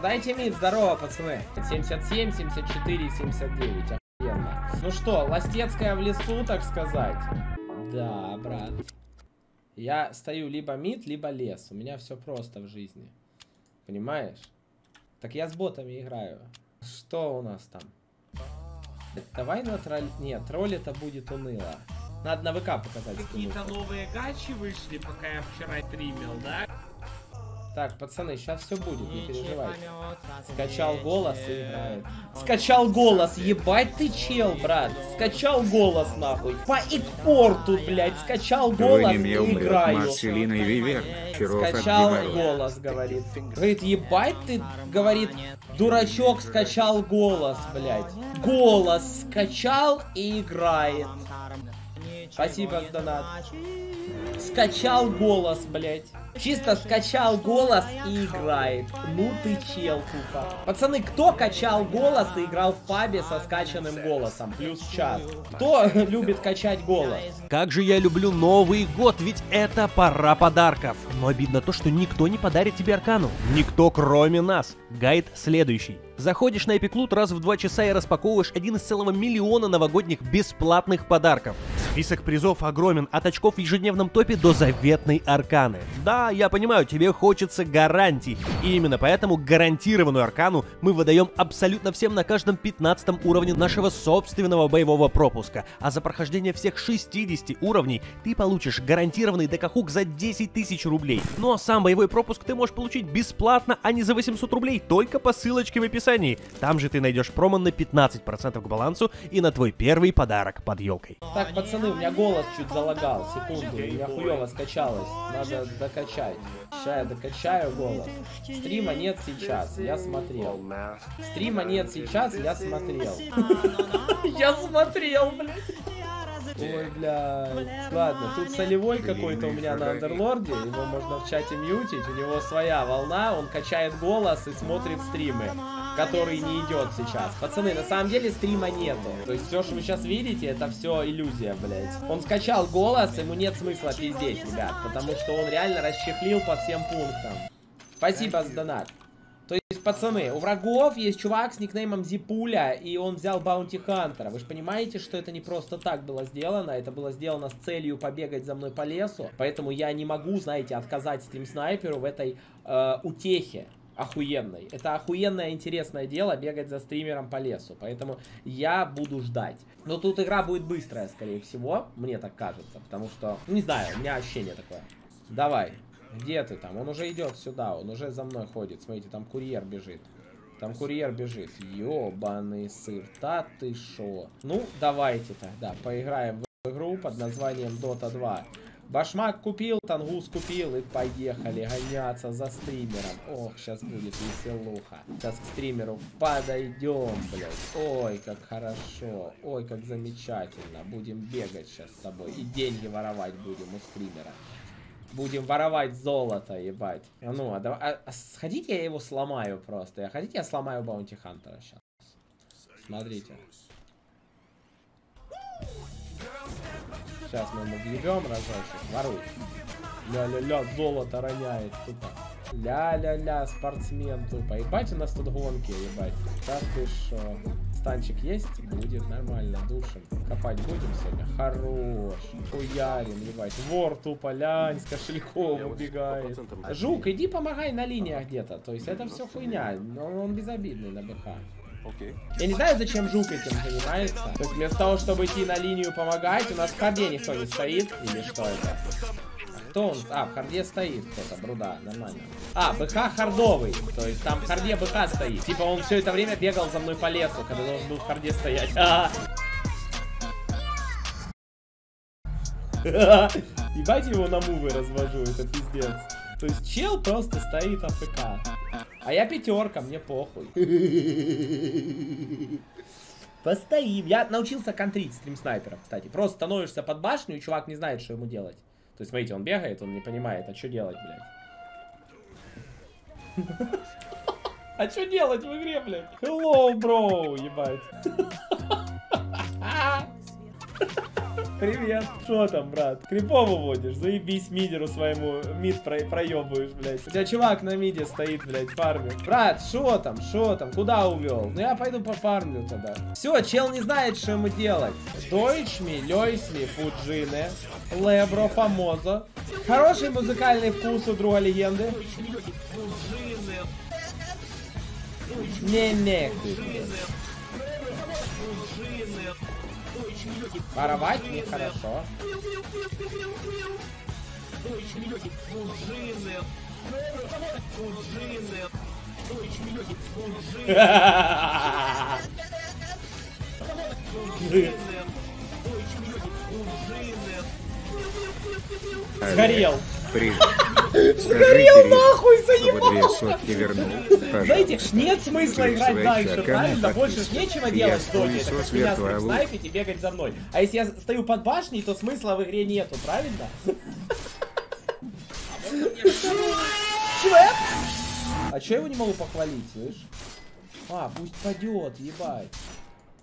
Дайте мид, здорово, пацаны. 77, 74, 79, охуенно. Ну что, Ластецкая в лесу, так сказать. Да, брат. Я стою либо мид, либо лес. У меня все просто в жизни. Понимаешь? Так я с ботами играю. Что у нас там? Давай на тролль... Нет, тролль это будет уныло. Надо на ВК показать. Какие-то новые гачи вышли, пока я вчера тримил, да? Так, пацаны, сейчас все будет, не переживайте. Скачал голос и играет. Скачал голос, ебать ты чел, брат. Скачал голос, нахуй. По экспорту, блядь, скачал голос и играю. Скачал голос, говорит. Говорит, ебать ты, говорит, дурачок, скачал голос, блядь. Голос скачал и играет. Спасибо за донат. Скачал голос, блядь. Чисто скачал голос и играет. Ну ты чел, кука. Пацаны, кто качал голос и играл в пабе со скачанным голосом? Плюс чат. Кто любит качать голос? Как же я люблю Новый год, ведь это пора подарков. Но обидно то, что никто не подарит тебе аркану. Никто, кроме нас. Гайд следующий. Заходишь на Эпиклут раз в 2 часа и распаковываешь 1 из целого миллиона новогодних бесплатных подарков. Список призов огромен, от очков в ежедневном топе до заветной арканы. Да, я понимаю, тебе хочется гарантий. И именно поэтому гарантированную аркану мы выдаем абсолютно всем на каждом 15 уровне нашего собственного боевого пропуска. А за прохождение всех 60 уровней ты получишь гарантированный ДК-хук за 10 000 рублей. Ну а сам боевой пропуск ты можешь получить бесплатно, а не за 800 рублей, только по ссылочке в описании. Там же ты найдешь промо на 15% к балансу и на твой первый подарок под елкой. Так, пацаны, у меня голос чуть залагал. Секунду, у меня хуево скачалось. Надо докачать. Сейчас я докачаю голос. Стрима нет сейчас, я смотрел. Стрима нет сейчас, я смотрел. Я смотрел, блядь. Ой, бля, ладно, тут солевой какой-то у меня на Андерлорде, его можно в чате мьютить, у него своя волна, он качает голос и смотрит стримы, который не идет сейчас. Пацаны, на самом деле стрима нету, то есть все, что вы сейчас видите, это все иллюзия, блядь. Он скачал голос, ему нет смысла пиздеть, ребят, потому что он реально расчехлил по всем пунктам. Спасибо за донат. То есть, пацаны, у врагов есть чувак с никнеймом Зипуля, и он взял Баунти Хантера. Вы же понимаете, что это не просто так было сделано, это было сделано с целью побегать за мной по лесу, поэтому я не могу, знаете, отказать стрим-снайперу в этой утехе охуенной. Это охуенное интересное дело, бегать за стримером по лесу, поэтому я буду ждать. Но тут игра будет быстрая, скорее всего, мне так кажется, потому что, ну, не знаю, у меня ощущение такое. Давай. Где ты там? Он уже идет сюда, он уже за мной ходит. Смотрите, там курьер бежит. Там курьер бежит. Ёбаный сыр, да ты шо? Ну, давайте тогда поиграем в игру под названием Dota 2. Башмак купил, тангус купил и поехали гоняться за стримером. Ох, сейчас будет веселуха. Сейчас к стримеру подойдем, блядь. Ой, как хорошо. Ой, как замечательно. Будем бегать сейчас с тобой и деньги воровать будем у стримера. Будем воровать золото, ебать. А ну, а сходите, я его сломаю просто. А хотите, я сломаю Баунти Хантера сейчас. Смотрите. Сейчас мы ему въебем разочек. Воруй. Ля-ля-ля, золото роняет тупо. Ля-ля-ля, спортсмен тупо. Ебать, у нас тут гонки, ебать. Так ты шо. Станчик есть? Будет нормально, душим. Копать будем сегодня? Хорош. Хуярим, ебать. Вор тупо, лянь, с кошельком убегает. Жук, иди помогай на линиях где-то. То есть это все хуйня. Он безобидный на БХ. Я не знаю, зачем жук этим занимается. То есть вместо того, чтобы идти на линию помогать, у нас в харде никто не стоит. Или что это? Кто он? А, в харде стоит кто-то, бруда, нормально. А, БК хардовый. То есть там в харде БК стоит. Типа он все это время бегал за мной по лесу, когда должен был в харде стоять. Ебать, его на мувы развожу, это пиздец. То есть чел просто стоит АФК. А я пятерка, мне похуй. Постоим. Я научился контрить стрим-снайперов, кстати. Просто становишься под башню, и чувак не знает, что ему делать. То есть, смотрите, он бегает, он не понимает, а что делать, блядь. А что делать в игре, блядь? Hello, bro, ебать. Привет. Что там, брат? Крипов уводишь? Заебись мидеру своему. Мид проебываешь, блядь. У тебя чувак на миде стоит, блядь, фармит. Брат, что там? Что там? Куда увел? Ну я пойду пофармлю тогда. Все, чел не знает, что ему делать. Дойчми, Лёйсми, Фуджине, Лебро, Фамозо. Хороший музыкальный вкус у друга легенды. Не-не. Воровать нехорошо. Сгорел. Сгорел нахуй, заебался. Знаете, нет смысла играть дальше, правильно? Больше нечего делать в доте. Это как меня снайпить и бегать за мной. А если я стою под башней, то смысла в игре нету, правильно? А чё я его не могу похвалить, слышь? А, пусть падет, ебать.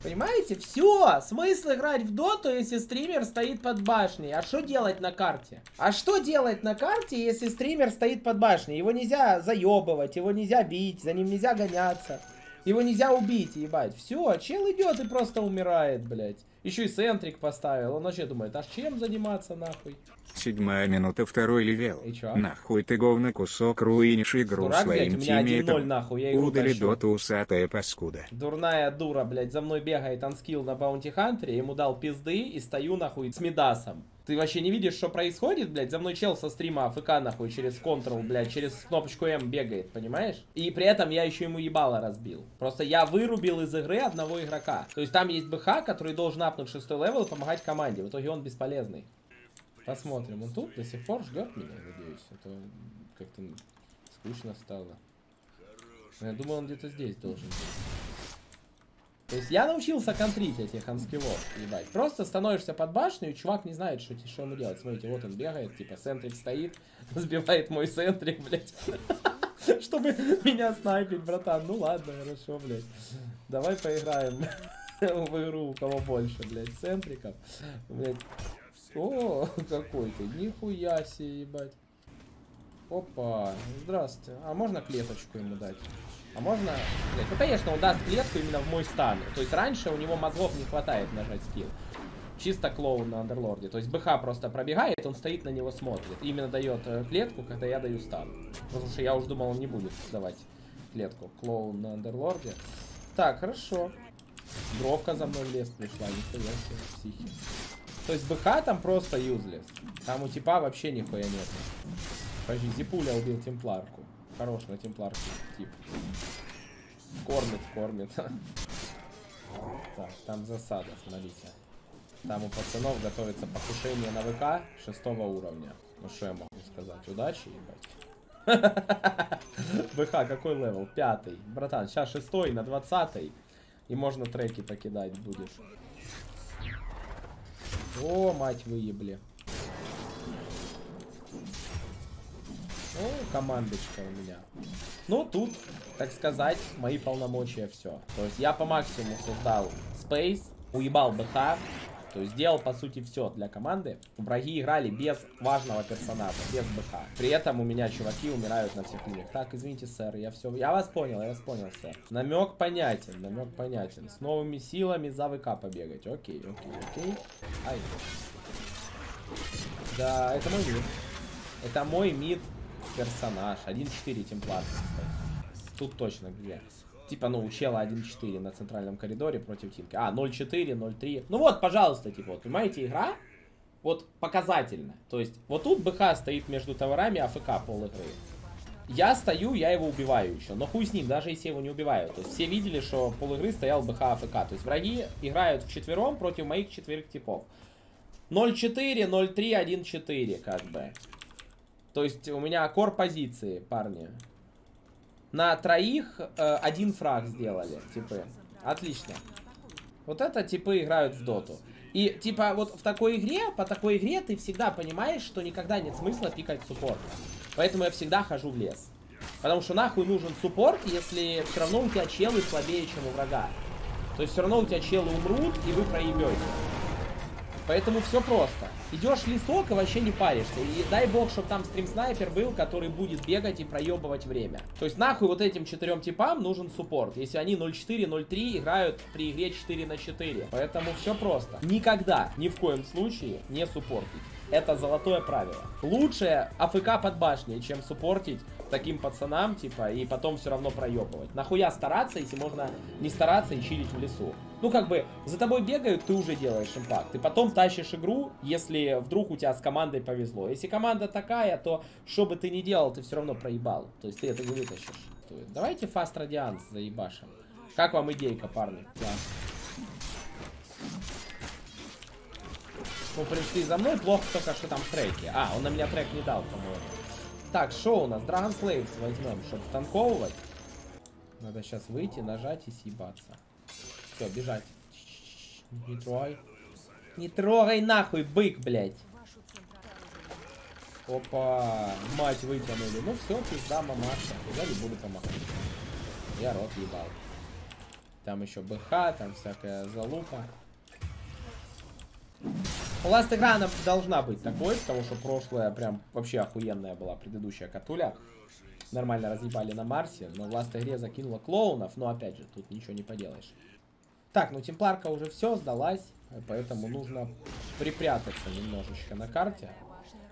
Понимаете? Все, смысл играть в доту, если стример стоит под башней. А что делать на карте? А что делать на карте, если стример стоит под башней? Его нельзя заебывать, его нельзя бить, за ним нельзя гоняться. Его нельзя убить, ебать. Все, чел идет и просто умирает, блядь. Еще и центрик поставил. Он вообще думает, аж чем заниматься, нахуй? 7-я минута, 2-й левел. И чё? Нахуй ты, говно кусок, руинишь игру. Дурак, своим тиммейтам. Удали доту, усатая паскуда. Дурная дура, блядь. За мной бегает анскилл на Баунти Хантере. Ему дал пизды и стою, нахуй, с Мидасом. Ты вообще не видишь, что происходит, блядь? За мной чел со стрима АФК, нахуй, через Ctrl, блядь, через кнопочку М бегает, понимаешь? И при этом я еще ему ебало разбил. Просто я вырубил из игры одного игрока. То есть там есть БХ, который должен апнуть 6-й левел и помогать команде. В итоге он бесполезный. Посмотрим. Он тут до сих пор ждет меня, надеюсь. Это как-то скучно стало. Я думаю, он где-то здесь должен быть. То есть я научился контрить этих анскиллов, ебать. Просто становишься под башню, и чувак не знает, что ему делать. Смотрите, вот он бегает, типа, центрик стоит, сбивает мой центрик, блядь. Чтобы меня снайпить, братан. Ну ладно, хорошо, блядь. Давай поиграем в игру, у кого больше, блядь, центриков. Блядь. О, какой ты, нихуя себе, ебать. Опа, здравствуйте. А можно клеточку ему дать? А можно... Блядь, ну, конечно, он даст клетку именно в мой стан. То есть раньше у него мозгов не хватает нажать скилл. Чисто клоун на Андерлорде. То есть БХ просто пробегает, он стоит на него, смотрит. И именно дает клетку, когда я даю стан. Потому что я уже думал, он не будет давать клетку. Клоун на Андерлорде. Так, хорошо. Дровка за мной в лес пришла. Нихуя себе, психи. То есть БХ там просто юзлес. Там у типа вообще нихуя нет. Подожди, Зипуля убил темпларку. Хорош на темпларке тип. Кормит, кормит. Так, там засада, смотрите. Там у пацанов готовится покушение на ВК 6-го уровня. Ну что я могу сказать? Удачи, ебать. ВК какой левел? 5-й. Братан, сейчас 6-й на 20-й. И можно треки покидать будешь. О, мать выебли. О, командочка у меня. Ну, тут, так сказать, мои полномочия все. То есть я по максимуму создал спейс, уебал БХ, то есть сделал, по сути, все для команды. Враги играли без важного персонажа, без БХ. При этом у меня чуваки умирают на всех линиях. Так, извините, сэр, я все... я вас понял, сэр. Намек понятен, намек понятен. С новыми силами за ВК побегать. Окей, окей, окей. Ай. Да, это мой мид. Это мой мид. Персонаж 1-4 темплар. Тут точно где. Типа, ну, у чела 1-4 на центральном коридоре против тимки. А, 0-4, 0-3. Ну вот, пожалуйста, типа, вот, понимаете, игра вот показательно. То есть, вот тут БХ стоит между товарами, АФК пол игры. Я стою, я его убиваю еще. Но хуй с ним, даже если его не убиваю. То есть все видели, что пол игры стоял БХ АФК. То есть враги играют вчетвером против моих 4 типов. 0-4, 0-3, 1-4, как бы. То есть у меня кор позиции, парни. На троих 1 фраг сделали, типы. Отлично. Вот это типы играют в доту. И типа вот в такой игре, по такой игре ты всегда понимаешь, что никогда нет смысла пикать суппорта. Поэтому я всегда хожу в лес. Потому что нахуй нужен суппорт, если все равно у тебя челы слабее, чем у врага. То есть все равно у тебя челы умрут, и вы проебете. Поэтому все просто. Идешь лесок и вообще не паришься. И дай бог, чтобы там стрим-снайпер был, который будет бегать и проебывать время. То есть нахуй вот этим четырем типам нужен суппорт, если они 0-4-0-3 играют при игре 4 на 4. Поэтому все просто. Никогда, ни в коем случае не суппортить. Это золотое правило. Лучше АФК под башней, чем суппортить таким пацанам, типа, и потом все равно проебывать. Нахуя стараться, если можно не стараться и чилить в лесу? Ну, как бы, за тобой бегают, ты уже делаешь импакт. Ты потом тащишь игру, если вдруг у тебя с командой повезло. Если команда такая, то что бы ты ни делал, ты все равно проебал. То есть ты это не вытащишь. Давайте фаст Radiance заебашим. Как вам идейка, парни? Да. Ну, пришли за мной, плохо только, что там треки. А, он на меня трек не дал, по-моему. Так, шо у нас? Dragon Slave возьмем, чтобы танковывать. Надо сейчас выйти, нажать и съебаться. Все, бежать. Не трогай. Не трогай нахуй, бык, блядь. Опа, мать вытянули. Ну все, пизда, мамаша. Я не буду помогать. Я рот ебал. Там еще БХ, там всякая залупа. Ласт игра, она должна быть такой, потому что прошлая прям вообще охуенная была, предыдущая катуля. Нормально разъебали на Марсе, но в ласт игре закинула клоунов, но опять же, тут ничего не поделаешь. Так, ну темпларка уже все, сдалась, поэтому нужно припрятаться немножечко на карте.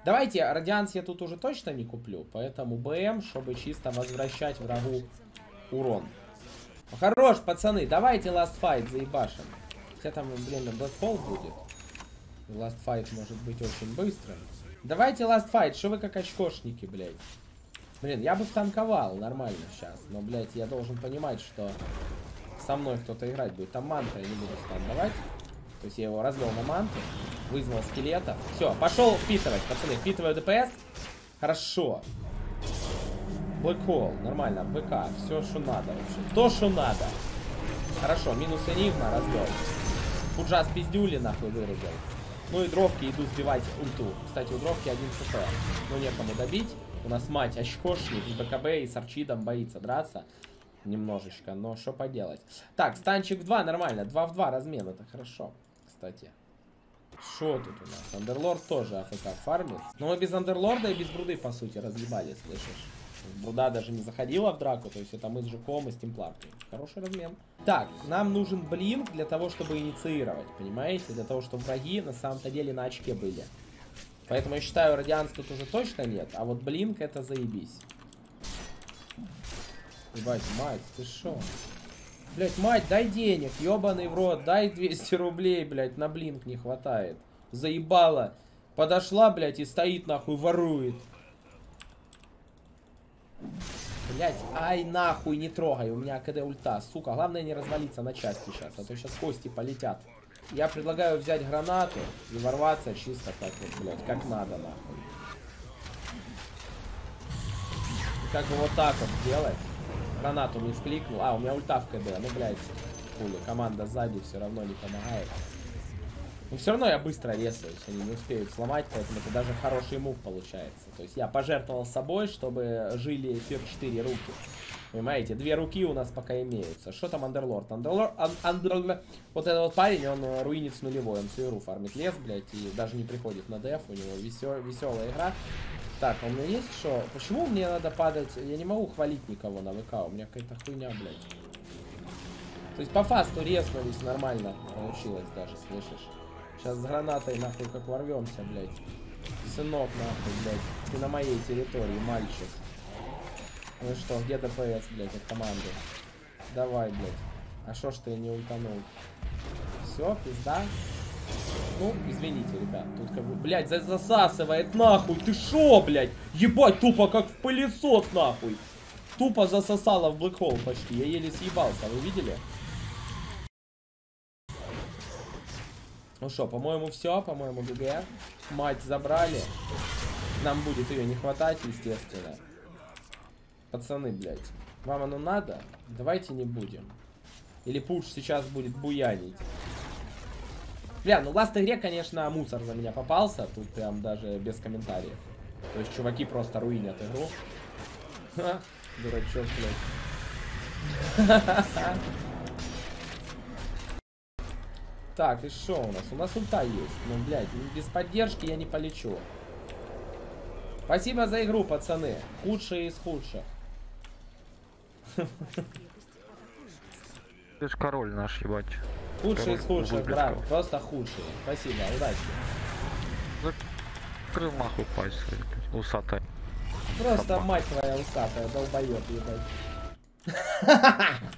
Давайте, Radiance я тут уже точно не куплю, поэтому БМ, чтобы чисто возвращать врагу урон. Хорош, пацаны, давайте ласт файт заебашим. Хотя там, блин, Blackhole будет. Last Fight может быть очень быстро. Давайте Last Fight, что вы как очкошники, блядь. Блин, я бы танковал нормально сейчас, но, блядь, я должен понимать, что со мной кто-то играть будет. Там Манта, я не буду станковать. То есть я его развел на Манту, вызвал скелета. Все, пошел впитывать, пацаны, впитываю ДПС. Хорошо. Blackhole, нормально, ВК, все, что надо вообще. То, что надо. Хорошо, минус Энигма, развел. Пуджа спиздюли, нахуй, вырубил. Ну и дровки иду сбивать ульту. Кстати, у дровки 1 хп. Ну некому добить. У нас мать очкошник с БКБ и с Арчидом боится драться. Немножечко, но что поделать. Так, станчик в 2 нормально. 2 в 2 размен, это хорошо. Кстати. Что тут у нас? Андерлорд тоже АФК фармит. Но мы без Андерлорда и без Бруды, по сути, разъебали, слышишь? Бруда даже не заходила в драку, то есть это мы с Жуком и с темпларкой. Хороший размен. Так, нам нужен блинк для того, чтобы инициировать, понимаете? Для того, чтобы враги на самом-то деле на очке были. Поэтому я считаю, Radiance тут уже точно нет, а вот блинк это заебись. Ебать, мать, ты шо? Блять, мать, дай денег, ебаный в рот, дай 200 рублей, блять, на блинк не хватает. Заебала. Подошла, блять, и стоит нахуй, ворует. Блять, ай нахуй, не трогай, у меня КД ульта, сука, главное не развалиться на части сейчас, а то сейчас кости полетят. Я предлагаю взять гранату и ворваться чисто так вот, блять, как надо, нахуй. И как бы вот так вот делать. Гранату не вкликнул, а, у меня ульта в КД, ну, блять, хули, команда сзади все равно не помогает. Но все равно я быстро резаюсь, они не успеют сломать, поэтому это даже хороший мув получается. То есть я пожертвовал собой, чтобы жили эфир 4 руки. Понимаете, 2 руки у нас пока имеются. Что там Андерлорд? Андерлорд... Вот этот вот парень, он руинит с нулевой, он всю игру фармит лес, блядь, и даже не приходит на деф, у него веселая игра. Так, у меня есть что? Почему мне надо падать? Я не могу хвалить никого на ВК, у меня какая-то хуйня, блядь. То есть по фасту резнулись, нормально получилось даже, слышишь? Сейчас с гранатой, нахуй, как ворвемся, блядь. Сынок, нахуй, блядь. Ты на моей территории, мальчик. Ну что, где ДПС, блядь, от команды? Давай, блядь. А шо ж ты не утонул? Все, пизда. Ну, извините, ребят. Тут как бы, блядь, засасывает, нахуй. Ты шо, блядь? Ебать, тупо как в пылесос, нахуй. Тупо засосало в Blackhole почти. Я еле съебался, вы видели? Ну что, по-моему, все, по-моему, ГГ. Мать забрали. Нам будет ее не хватать, естественно. Пацаны, блядь. Вам оно надо? Давайте не будем. Или пуш сейчас будет буянить. Бля, ну в ласт игре, конечно, мусор за меня попался. Тут прям даже без комментариев. То есть чуваки просто руинят игру. Ха, дурачок, блядь. Так, и что у нас? У нас ульта есть. Ну, блядь, без поддержки я не полечу. Спасибо за игру, пацаны. Худшие из худших. Ты ж король наш, ебать. Худшие из худших, брат. Просто худшие. Спасибо, удачи. Закрыл нахуй пасть, усатая. Просто мать твоя усатая, долбоёб, ебать.